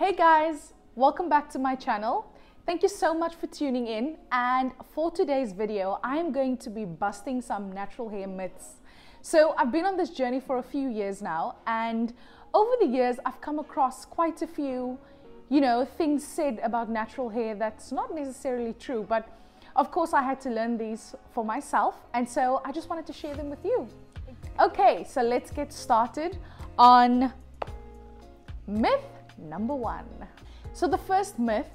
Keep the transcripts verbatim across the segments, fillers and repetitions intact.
Hey guys, welcome back to my channel. Thank you so much for tuning in, and for today's video I'm going to be busting some natural hair myths. So I've been on this journey for a few years now, and over the years I've come across quite a few, you know, things said about natural hair that's not necessarily true, but of course I had to learn these for myself, and so I just wanted to share them with you. Okay, so let's get started on myth number one. So the first myth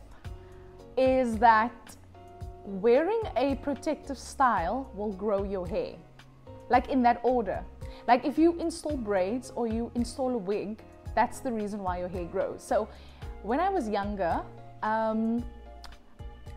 is that wearing a protective style will grow your hair, like in that order. Like if you install braids or you install a wig, that's the reason why your hair grows. So when I was younger, um,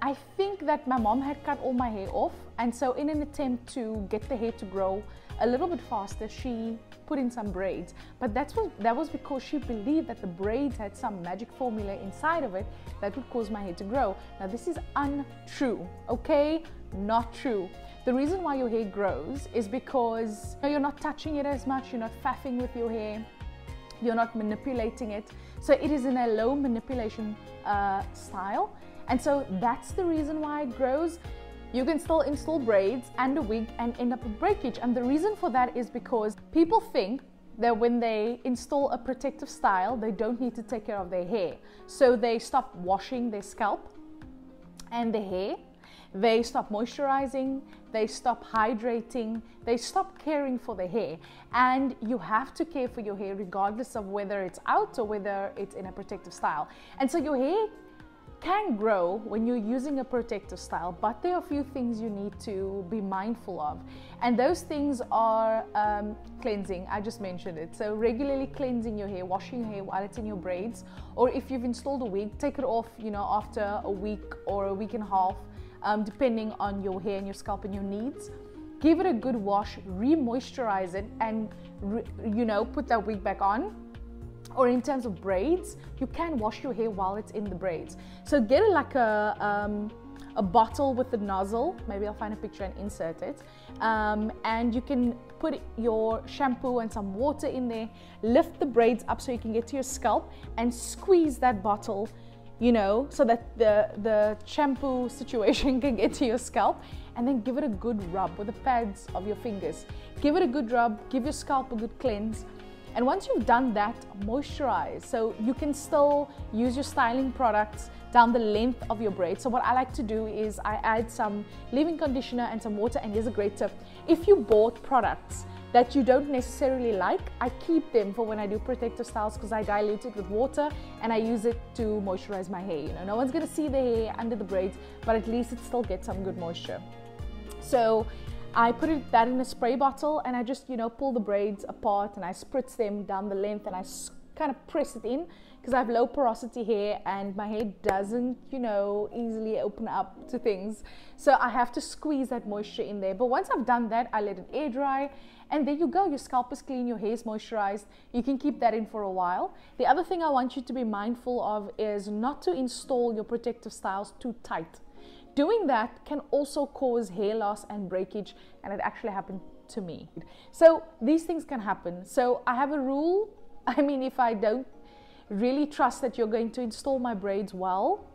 I think that my mom had cut all my hair off, and so in an attempt to get the hair to grow a little bit faster, she put in some braids. But that's what, that was because she believed that the braids had some magic formula inside of it that would cause my hair to grow. Now this is untrue, okay? Not true. The reason why your hair grows is because, you know, you're not touching it as much, you're not faffing with your hair, you're not manipulating it. So it is in a low manipulation uh, style. And so that's the reason why it grows. You can still install braids and a wig and end up with breakage. And the reason for that is because people think that when they install a protective style, they don't need to take care of their hair. So they stop washing their scalp and their hair. They stop moisturizing, they stop hydrating, they stop caring for the hair. And you have to care for your hair regardless of whether it's out or whether it's in a protective style. And so your hair can grow when you're using a protective style, but there are a few things you need to be mindful of, and those things are um, cleansing. I just mentioned it. So regularly cleansing your hair, washing your hair while it's in your braids, or if you've installed a wig, take it off, you know, after a week or a week and a half, um, depending on your hair and your scalp and your needs. Give it a good wash, re-moisturize it, and re you know put that wig back on. Or in terms of braids, you can wash your hair while it's in the braids. So get like a, um, a bottle with the nozzle, maybe I'll find a picture and insert it, um, and you can put your shampoo and some water in there, lift the braids up so you can get to your scalp, and squeeze that bottle, you know, so that the, the shampoo situation can get to your scalp, and then give it a good rub with the pads of your fingers. Give it a good rub, give your scalp a good cleanse, and once you've done that, moisturize. So you can still use your styling products down the length of your braid. So what I like to do is I add some leave-in conditioner and some water. And here's a great tip. If you bought products that you don't necessarily like, I keep them for when I do protective styles because I dilute it with water and I use it to moisturize my hair. You know, no one's gonna see the hair under the braids, but at least it still gets some good moisture. So I put it, that in a spray bottle, and I just, you know, pull the braids apart and I spritz them down the length, and I kind of press it in because I have low porosity hair and my hair doesn't, you know, easily open up to things. So I have to squeeze that moisture in there. But once I've done that, I let it air dry, and there you go. Your scalp is clean, your hair is moisturized. You can keep that in for a while. The other thing I want you to be mindful of is not to install your protective styles too tight. Doing that can also cause hair loss and breakage, and it actually happened to me. So these things can happen. So I have a rule. I mean, if I don't really trust that you're going to install my braids well,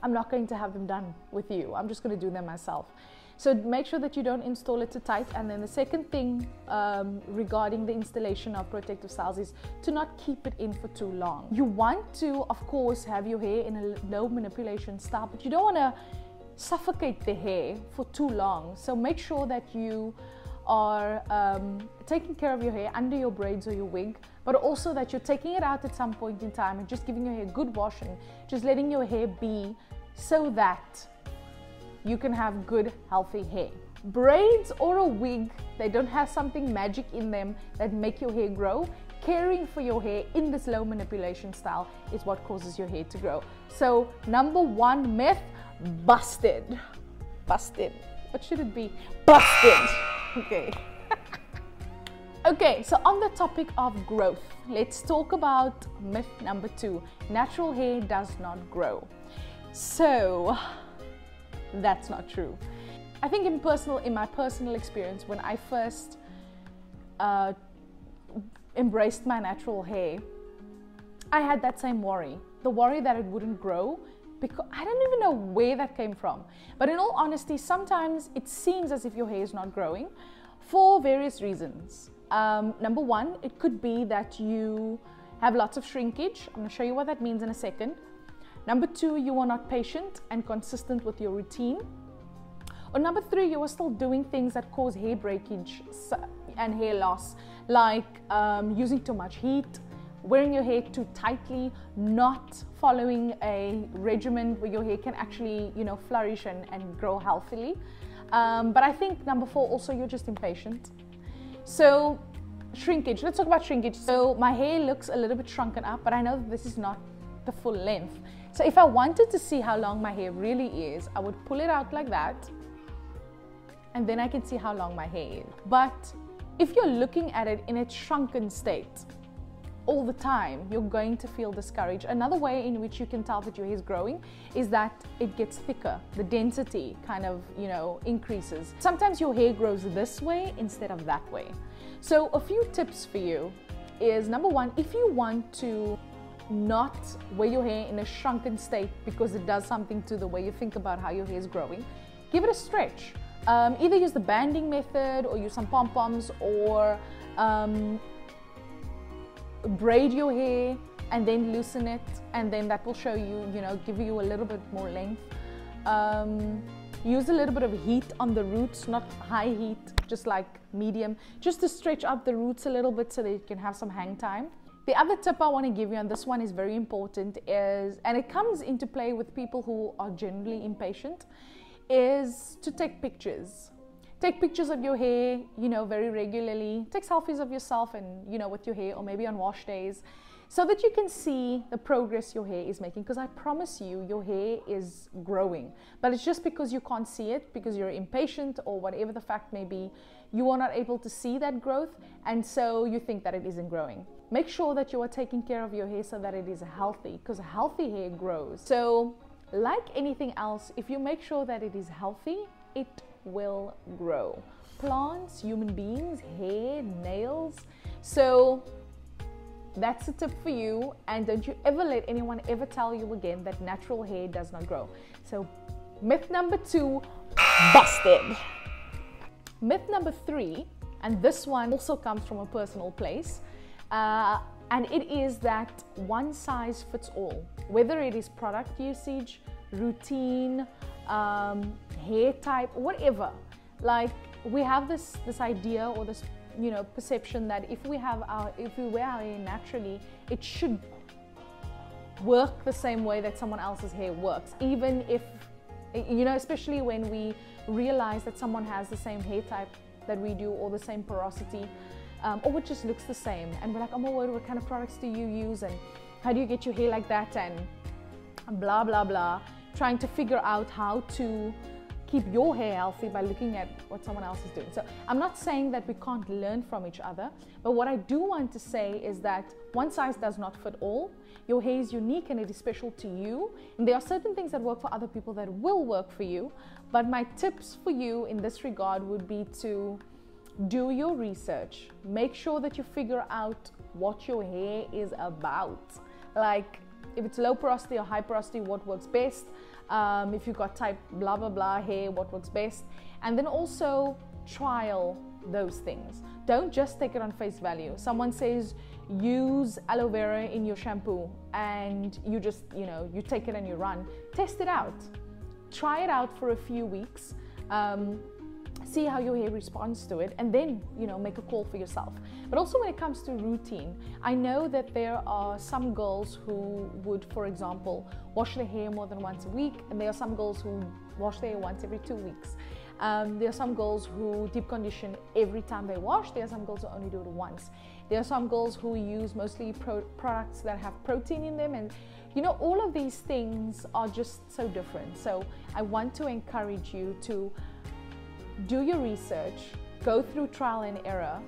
I'm not going to have them done with you. I'm just going to do them myself. So make sure that you don't install it too tight. And then the second thing um, regarding the installation of protective styles is to not keep it in for too long. You want to, of course, have your hair in a low manipulation style, but you don't want to suffocate the hair for too long. So make sure that you are um, taking care of your hair under your braids or your wig, but also that you're taking it out at some point in time and just giving your hair a good wash and just letting your hair be, so that you can have good, healthy hair. Braids or a wig, they don't have something magic in them that make your hair grow. Caring for your hair in this low manipulation style is what causes your hair to grow. So number one myth, busted. Busted. What should it be? Busted. Okay. Okay, so on the topic of growth, let's talk about myth number two. Natural hair does not grow. So that's not true. I think in personal, in my personal experience, when I first uh, embraced my natural hair, I had that same worry, the worry that it wouldn't grow, because I don't even know where that came from. But in all honesty, sometimes it seems as if your hair is not growing for various reasons. Um, number one, it could be that you have lots of shrinkage. I'm gonna show you what that means in a second. Number two, you are not patient and consistent with your routine. Or number three, you are still doing things that cause hair breakage and hair loss, like um, using too much heat, wearing your hair too tightly, not following a regimen where your hair can actually, you know, flourish and, and grow healthily. Um, but I think number four, also you're just impatient. So shrinkage, let's talk about shrinkage. So my hair looks a little bit shrunken up, but I know this is not the full length. So if I wanted to see how long my hair really is, I would pull it out like that, and then I can see how long my hair is. But if you're looking at it in its shrunken state all the time, you're going to feel discouraged. Another way in which you can tell that your hair is growing is that it gets thicker. The density kind of, you know, increases. Sometimes your hair grows this way instead of that way. So a few tips for you is, number one, if you want to not wear your hair in a shrunken state because it does something to the way you think about how your hair is growing, give it a stretch. Um, either use the banding method or use some pom-poms, or um, braid your hair and then loosen it, and then that will show you, you know, give you a little bit more length. Um, use a little bit of heat on the roots, not high heat, just like medium, just to stretch out the roots a little bit so that you can have some hang time. The other tip I want to give you, and this one is very important, is, and it comes into play with people who are generally impatient, is to take pictures. Take pictures of your hair, you know, very regularly. Take selfies of yourself and, you know, with your hair, or maybe on wash days, so that you can see the progress your hair is making. Because I promise you, your hair is growing. But it's just because you can't see it, because you're impatient or whatever the fact may be, you are not able to see that growth, and so you think that it isn't growing. Make sure that you are taking care of your hair so that it is healthy, because healthy hair grows. So, like anything else, if you make sure that it is healthy, it will grow. Plants, human beings, hair, nails. So that's a tip for you, and don't you ever let anyone ever tell you again that natural hair does not grow. So myth number two, busted. Myth number three, and this one also comes from a personal place, uh, and it is that one size fits all. Whether it is product usage, routine, um, hair type, whatever. Like, we have this this idea, or this, you know, perception that if we have our if we wear our hair naturally, it should work the same way that someone else's hair works. Even if, you know, especially when we realize that someone has the same hair type that we do, or the same porosity, um, or it just looks the same, and we're like, oh my word, what kind of products do you use, and how do you get your hair like that, and blah blah blah, trying to figure out how to keep your hair healthy by looking at what someone else is doing. So I'm not saying that we can't learn from each other, but what I do want to say is that one size does not fit all. Your hair is unique and it is special to you, and there are certain things that work for other people that will work for you. But my tips for you in this regard would be to do your research. Make sure that you figure out what your hair is about. Like, if it's low porosity or high porosity, what works best? Um, if you've got type blah blah blah hair, what works best? And then also trial those things. Don't just take it on face value. Someone says use aloe vera in your shampoo, and you just, you know, you take it and you run. Test it out. Try it out for a few weeks. Um, see how your hair responds to it, and then, you know, make a call for yourself. But also when it comes to routine, I know that there are some girls who would, for example, wash their hair more than once a week, and there are some girls who wash their hair once every two weeks. Um, there are some girls who deep condition every time they wash. There are some girls who only do it once. There are some girls who use mostly pro products that have protein in them, and, you know, all of these things are just so different. So I want to encourage you to do your research, go through trial and error,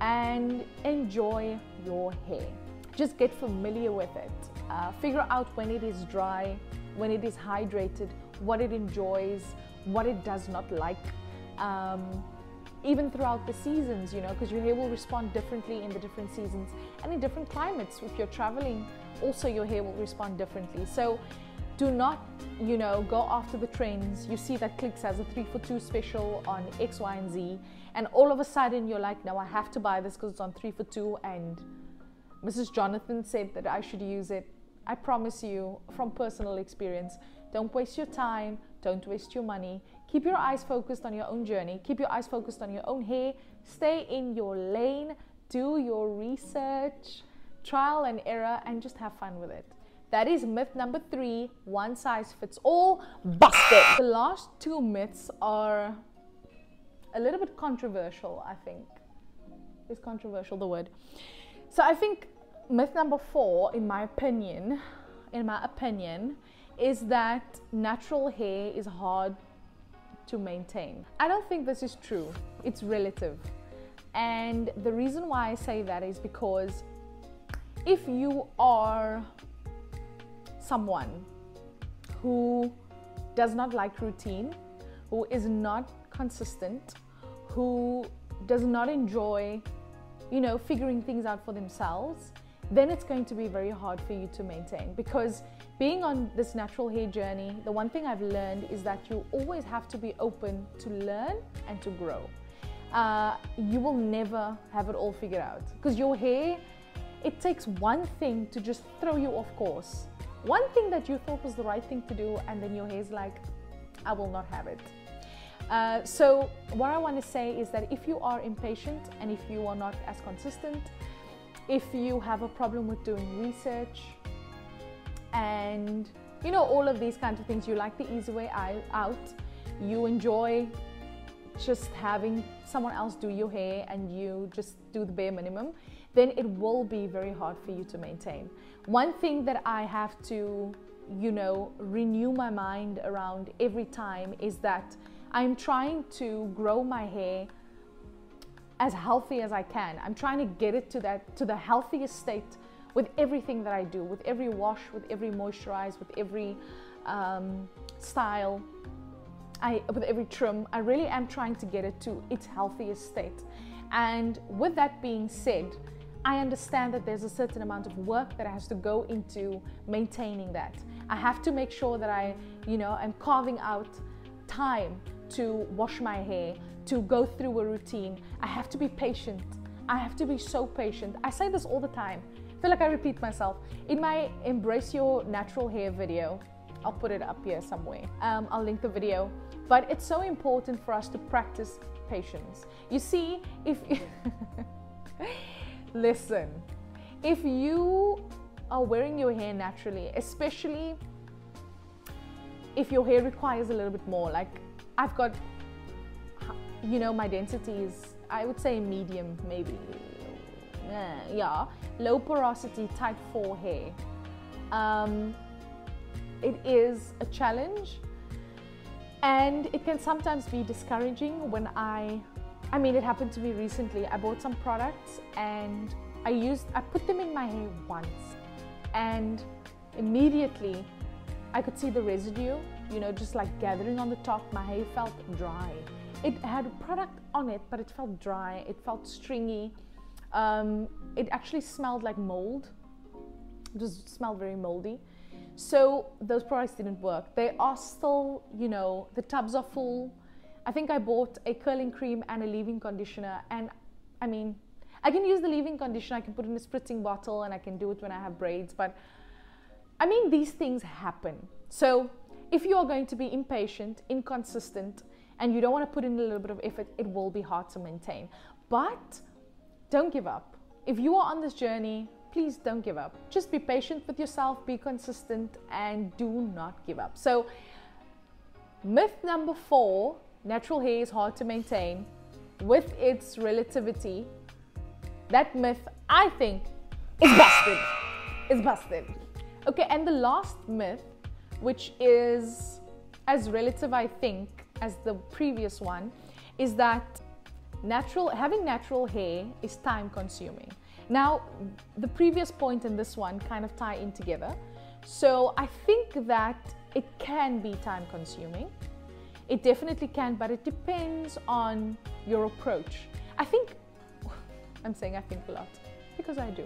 and enjoy your hair. Just get familiar with it. Uh, figure out when it is dry, when it is hydrated, what it enjoys, what it does not like. Um, even throughout the seasons, you know, because your hair will respond differently in the different seasons and in different climates. If you're traveling, also your hair will respond differently. So do not, you know, go after the trends. You see that Clicks has a three for two special on X, Y, and Z, and all of a sudden you're like, no, I have to buy this because it's on three for two, and Missus Jonathan said that I should use it. I promise you from personal experience, don't waste your time, don't waste your money. Keep your eyes focused on your own journey. Keep your eyes focused on your own hair. Stay in your lane, do your research, trial and error, and just have fun with it. That is myth number three, one size fits all, busted. The last two myths are a little bit controversial, I think. Is controversial the word? So I think myth number four, in my opinion, in my opinion, is that natural hair is hard to maintain. I don't think this is true. It's relative. And the reason why I say that is because if you are someone who does not like routine, who is not consistent, who does not enjoy, you know, figuring things out for themselves, then it's going to be very hard for you to maintain. Because being on this natural hair journey, the one thing I've learned is that you always have to be open to learn and to grow. Uh, you will never have it all figured out, because your hair, it takes one thing to just throw you off course. One thing that you thought was the right thing to do, and then your hair's like, I will not have it. Uh, so what I want to say is that if you are impatient, and if you are not as consistent, if you have a problem with doing research, and you know, all of these kinds of things, you like the easy way out, you enjoy just having someone else do your hair and you just do the bare minimum, then it will be very hard for you to maintain. One thing that I have to, you know, renew my mind around every time is that I'm trying to grow my hair as healthy as I can. I'm trying to get it to that, to the healthiest state with everything that I do, with every wash, with every moisturize, with every um, style, I, with every trim. I really am trying to get it to its healthiest state. And with that being said, I understand that there's a certain amount of work that has to go into maintaining that. I have to make sure that I, you know, I'm carving out time to wash my hair, to go through a routine. I have to be patient. I have to be so patient. I say this all the time. I feel like I repeat myself. In my Embrace Your Natural Hair video, I'll put it up here somewhere. Um, I'll link the video. But it's so important for us to practice patience. You see, if you listen, if you are wearing your hair naturally, especially if your hair requires a little bit more, like I've got, you know, my density is, I would say medium, maybe, yeah, low porosity type four hair. Um, it is a challenge, and it can sometimes be discouraging when I, I mean, it happened to me recently. I bought some products and I used, I put them in my hair once, and immediately I could see the residue, you know, just like gathering on the top. My hair felt dry. It had product on it, but it felt dry. It felt stringy. Um, it actually smelled like mold. It just smelled very moldy. So those products didn't work. They are still, you know, the tubs are full. I think I bought a curling cream and a leave-in conditioner. And I mean, I can use the leave-in conditioner. I can put it in a spritzing bottle, and I can do it when I have braids. But I mean, these things happen. So if you are going to be impatient, inconsistent, and you don't want to put in a little bit of effort, it will be hard to maintain. But don't give up. If you are on this journey, please don't give up. Just be patient with yourself, be consistent, and do not give up. So myth number four, natural hair is hard to maintain, with its relativity, that myth, I think, is busted. It's busted. Okay, and the last myth, which is as relative, I think, as the previous one, is that natural, having natural hair is time consuming. Now, the previous point and this one kind of tie in together. So I think that it can be time consuming. It definitely can, but it depends on your approach. I think, I'm saying I think a lot, because I do.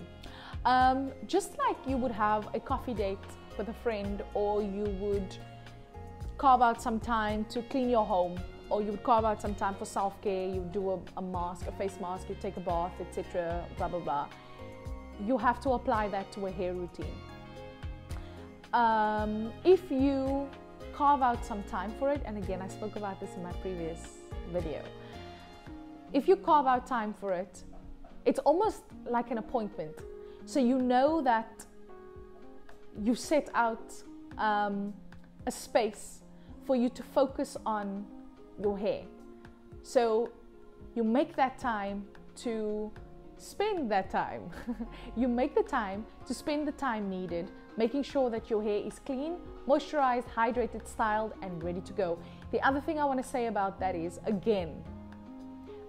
Um, just like you would have a coffee date with a friend, or you would carve out some time to clean your home, or you would carve out some time for self-care, you do a, a mask, a face mask, you take a bath, et cetera, blah, blah, blah. You have to apply that to a hair routine. Um, if you carve out some time for it, and again, I spoke about this in my previous video. If you carve out time for it, it's almost like an appointment. So you know that you set out um, a space for you to focus on your hair. So you make that time to spend that time. You make the time to spend the time needed, making sure that your hair is clean, moisturized, hydrated, styled, and ready to go. The other thing I want to say about that is, again,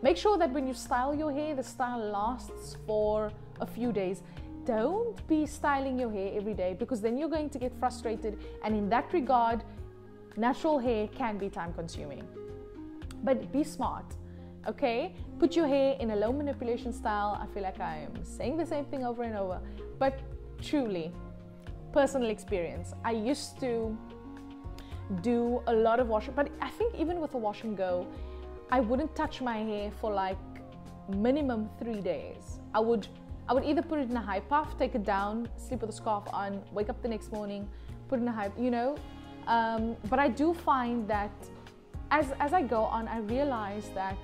make sure that when you style your hair, the style lasts for a few days. Don't be styling your hair every day, because then you're going to get frustrated, and in that regard, natural hair can be time consuming. But be smart, okay? Put your hair in a low manipulation style. I feel like I am saying the same thing over and over, but truly, personal experience. I used to do a lot of wash, but I think even with a wash and go, I wouldn't touch my hair for like minimum three days. I would, I would either put it in a high puff, take it down, sleep with a scarf on, wake up the next morning, put it in a high, you know. Um, but I do find that as, as I go on, I realize that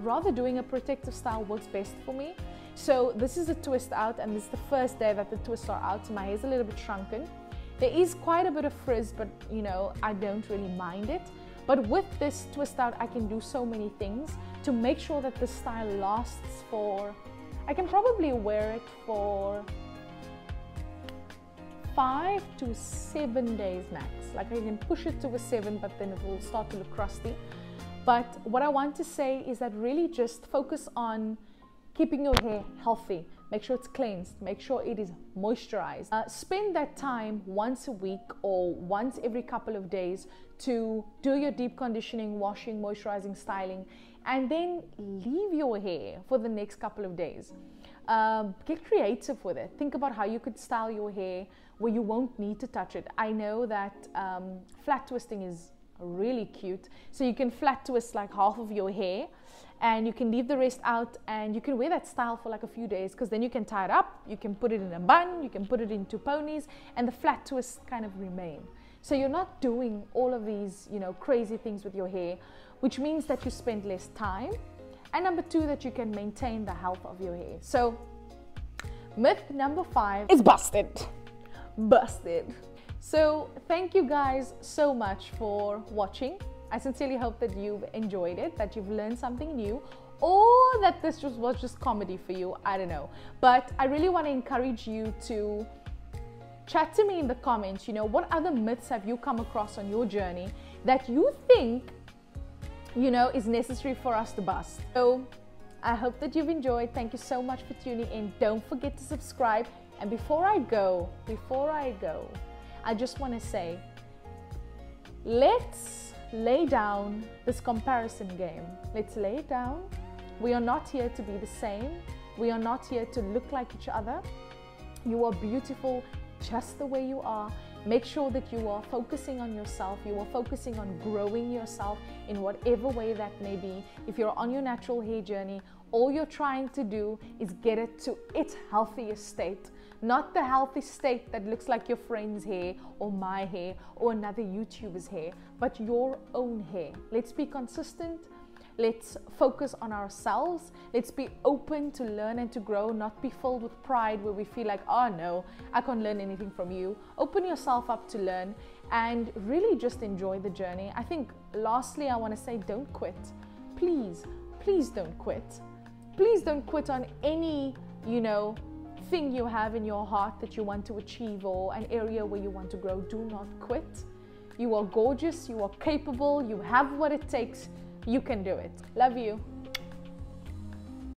rather doing a protective style works best for me. So this is a twist out, and this is the first day that the twists are out, so my hair's a little bit shrunken. There is quite a bit of frizz, but you know, I don't really mind it. But with this twist out, I can do so many things to make sure that the style lasts for, I can probably wear it for five to seven days max. Like, I can push it to a seven, but then it will start to look crusty. But what I want to say is that really just focus on keeping your hair healthy. Make sure it's cleansed, make sure it is moisturized. Uh, spend that time once a week or once every couple of days to do your deep conditioning, washing, moisturizing, styling, and then leave your hair for the next couple of days. Um, get creative with it. Think about how you could style your hair where you won't need to touch it. I know that um, flat twisting is really cute. So you can flat twist like half of your hair, and you can leave the rest out, and you can wear that style for like a few days, because then you can tie it up, you can put it in a bun, you can put it into ponies, and the flat twists kind of remain. So you're not doing all of these, you know, crazy things with your hair, which means that you spend less time, and number two, that you can maintain the health of your hair. So myth number five is busted. Busted. So thank you guys so much for watching. I sincerely hope that you've enjoyed it, that you've learned something new, or that this just was just comedy for you. I don't know. But I really want to encourage you to chat to me in the comments. You know, what other myths have you come across on your journey that you think, you know, is necessary for us to bust? So I hope that you've enjoyed. Thank you so much for tuning in. Don't forget to subscribe. And before I go, before I go, I just want to say, let's lay down this comparison game. Let's lay it down. We are not here to be the same. We are not here to look like each other. You are beautiful just the way you are. Make sure that you are focusing on yourself. You are focusing on growing yourself in whatever way that may be. If you're on your natural hair journey, all you're trying to do is get it to its healthiest state. Not the healthy state that looks like your friend's hair or my hair or another YouTuber's hair, but your own hair. Let's be consistent. Let's focus on ourselves. Let's be open to learn and to grow, not be filled with pride where we feel like, oh no, I can't learn anything from you. Open yourself up to learn and really just enjoy the journey. I think lastly, I want to say, don't quit. Please, please don't quit. Please don't quit on any, you know, thing you have in your heart that you want to achieve, or an area where you want to grow. Do not quit. You are gorgeous, you are capable, you have what it takes, you can do it. Love you.